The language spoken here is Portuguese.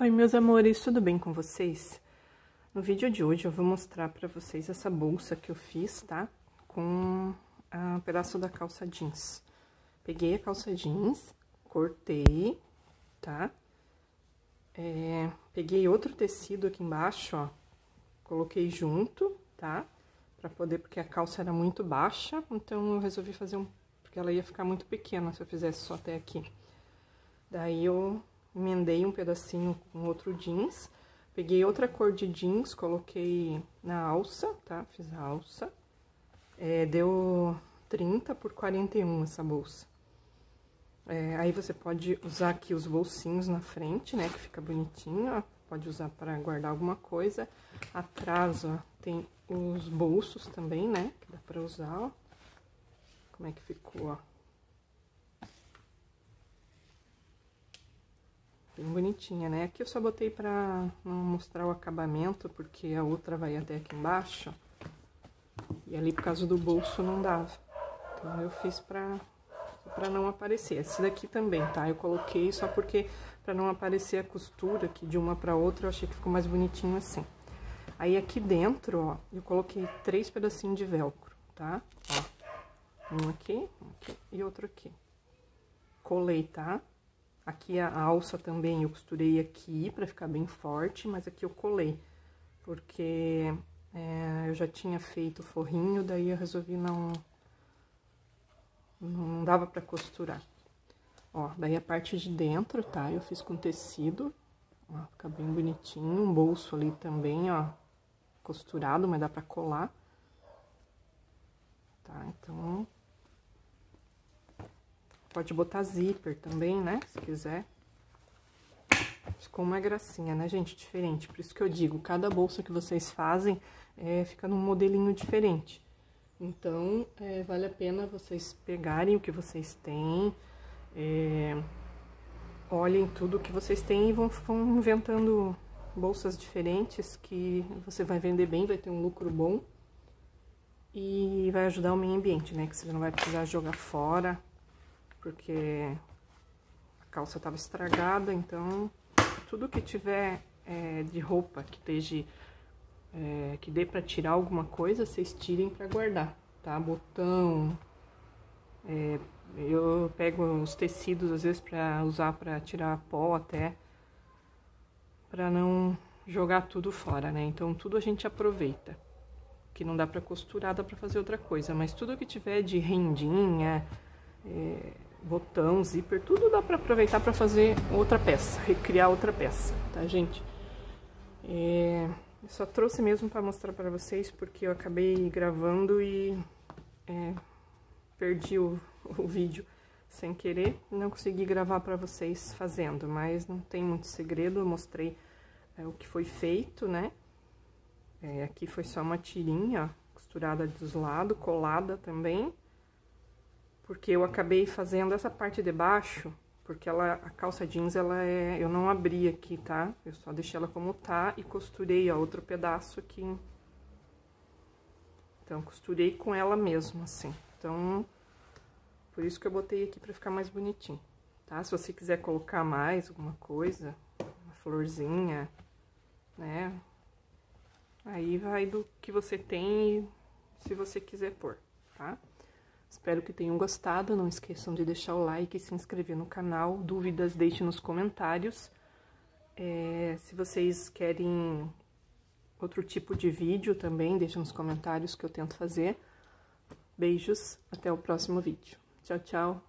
Oi, meus amores, tudo bem com vocês? No vídeo de hoje eu vou mostrar pra vocês essa bolsa que eu fiz, tá? Com um pedaço da calça jeans. Peguei a calça jeans, cortei, tá? Peguei outro tecido aqui embaixo, ó, coloquei junto, tá? Pra poder, porque a calça era muito baixa, então eu resolvi fazer porque ela ia ficar muito pequena se eu fizesse só até aqui. Daí eu emendei um pedacinho com outro jeans, peguei outra cor de jeans, coloquei na alça, tá? Fiz a alça. Deu 30 por 41 essa bolsa. Aí você pode usar aqui os bolsinhos na frente, né? Que fica bonitinho, ó. Pode usar pra guardar alguma coisa. Atrás, ó, tem os bolsos também, né? Que dá pra usar, ó. Como é que ficou, ó. Bem bonitinha, né? Aqui eu só botei pra não mostrar o acabamento, porque a outra vai até aqui embaixo. E ali, por causa do bolso, não dava. Então, eu fiz pra não aparecer. Esse daqui também, tá? Eu coloquei só porque, pra não aparecer a costura aqui de uma pra outra, eu achei que ficou mais bonitinho assim. Aí, aqui dentro, ó, eu coloquei 3 pedacinhos de velcro, tá? Ó, um aqui e outro aqui. Colei, tá? Aqui a alça também eu costurei aqui pra ficar bem forte, mas aqui eu colei, porque eu já tinha feito o forrinho, daí eu resolvi não dava pra costurar. Ó, daí a parte de dentro, tá? Eu fiz com tecido, ó, fica bem bonitinho, um bolso ali também, ó, costurado, mas dá pra colar. Tá, então... Pode botar zíper também, né? Se quiser. Ficou uma gracinha, né, gente? Diferente. Por isso que eu digo, cada bolsa que vocês fazem fica num modelinho diferente. Então, vale a pena vocês pegarem o que vocês têm, olhem tudo o que vocês têm e vão inventando bolsas diferentes que você vai vender bem, vai ter um lucro bom e vai ajudar o meio ambiente, né? Que você não vai precisar jogar fora. Porque a calça estava estragada, então tudo que tiver de roupa que esteja, que dê para tirar alguma coisa, vocês tirem para guardar, tá? Botão, eu pego os tecidos às vezes para usar para tirar pó até, para não jogar tudo fora, né? Então tudo a gente aproveita, que não dá para costurar, dá para fazer outra coisa, mas tudo que tiver de rendinha, botão, zíper, tudo dá pra aproveitar pra fazer outra peça, recriar outra peça, tá, gente? Eu só trouxe mesmo pra mostrar pra vocês, porque eu acabei gravando e perdi o vídeo sem querer, não consegui gravar pra vocês fazendo, mas não tem muito segredo, eu mostrei o que foi feito, né? Aqui foi só uma tirinha, ó, costurada dos lados, colada também. Porque eu acabei fazendo essa parte de baixo, porque a calça jeans, ela eu não abri aqui, tá? Eu só deixei ela como tá e costurei, ó, outro pedaço aqui. Então, costurei com ela mesmo, assim. Então, por isso que eu botei aqui pra ficar mais bonitinho, tá? Se você quiser colocar mais alguma coisa, uma florzinha, né? Aí vai do que você tem e se você quiser pôr, tá? Espero que tenham gostado, não esqueçam de deixar o like e se inscrever no canal. Dúvidas, deixem nos comentários. Se vocês querem outro tipo de vídeo também, deixem nos comentários que eu tento fazer. Beijos, até o próximo vídeo. Tchau, tchau!